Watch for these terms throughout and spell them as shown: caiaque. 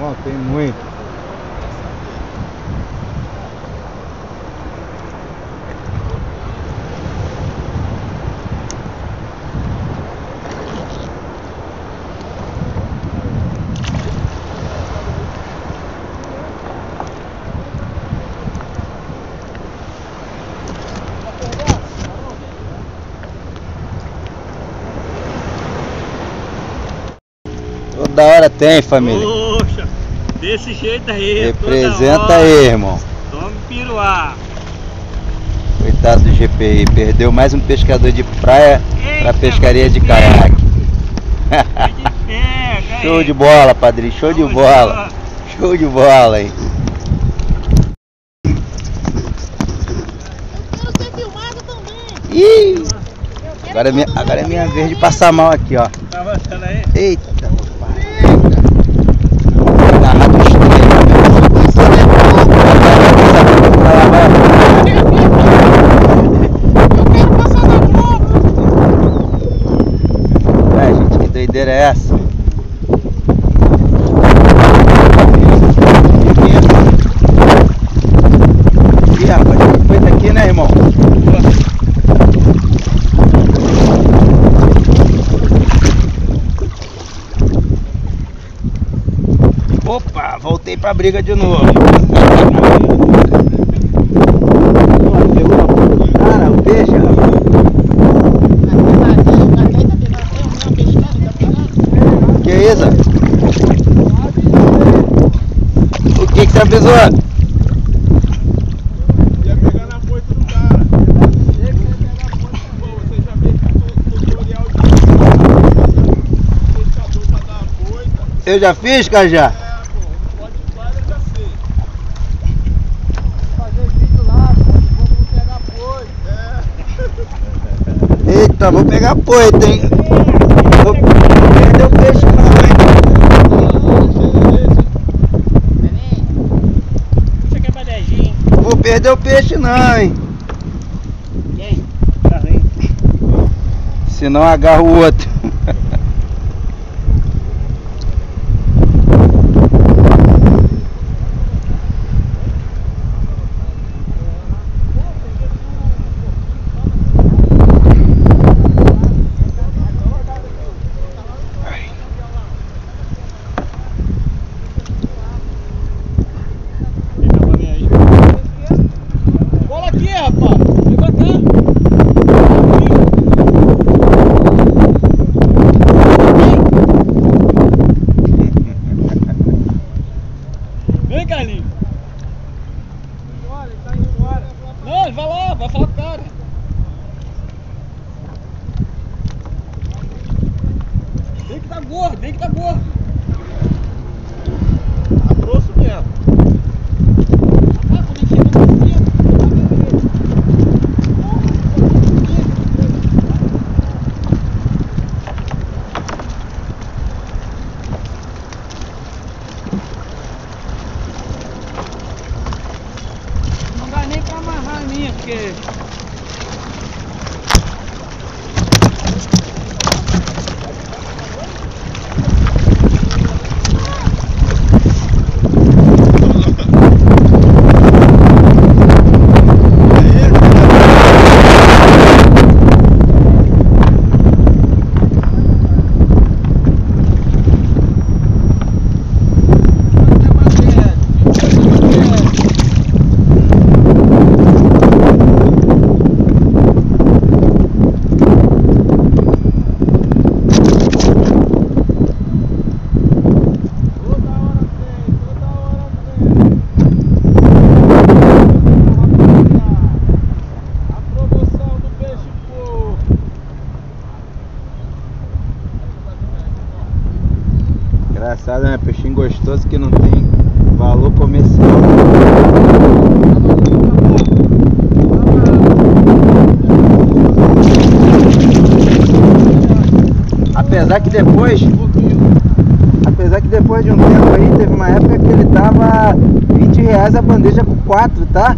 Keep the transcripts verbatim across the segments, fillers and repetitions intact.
Não, tem muito. Da hora tem, família. Poxa, desse jeito aí. Representa aí, irmão. Tome piruá. Coitado do G P I, perdeu mais um pescador de praia para pescaria de caiaque. Show de bola, padrinho, show de bola. Show de bola, hein. Eu quero ser filmado também. Agora é minha, agora é minha vez de passar mal aqui, ó. Tá avançando aí? Eita. É essa. Ih, rapaz, tem coisa aqui, né, irmão? Opa, voltei pra briga de novo. Cara, o peixe, o que que tá pesando? Ia pegar na porta do cara. Ia pegar na porta do cara. Você já vê que o tutorial de pescador pra dar a porta. Eu já fiz, Cajá? É, pô. Pode ir lá, eu já sei. Fazer vídeo lá, vamos pegar a porta. É. Eita, vou pegar a porta, hein? Vou perder o peixe pra lá. Não perdeu o peixe não, hein? Quem? Se não agarra o outro. Vem que tá gordo. Tá grosso mesmo. Não dá nem pra amarrar a minha, porque... Engraçado, né? Peixinho gostoso que não tem valor comercial. Apesar que depois, apesar que depois de um tempo aí, teve uma época que ele tava vinte reais a bandeja com quatro, tá?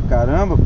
pra caramba.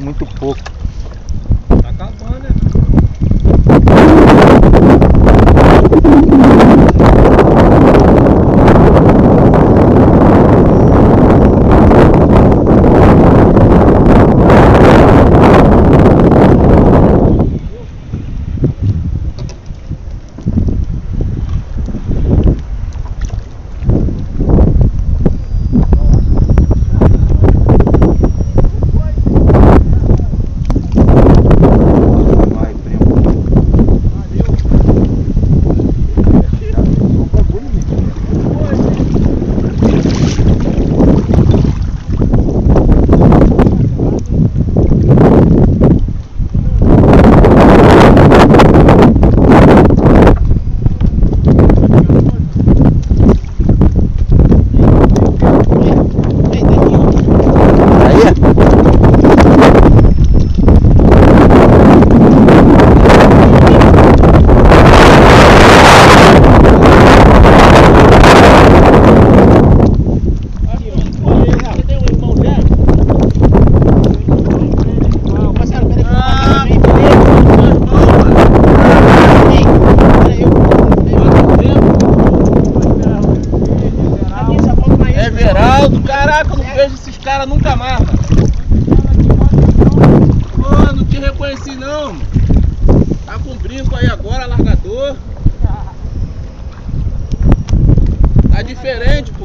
Muito pouco. Tá acabando, né? Calma. Tá com brinco aí agora, largador. Tá diferente, pô.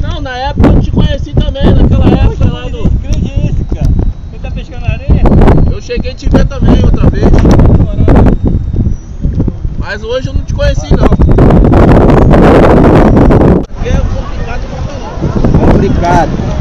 Não, na época eu te conheci também, naquela época lá do... Que grande é esse, cara? Você tá pescando na areia? Eu cheguei a te ver também outra vez. Mas hoje eu não te conheci, não. Aqui é complicado pra falar. Complicado.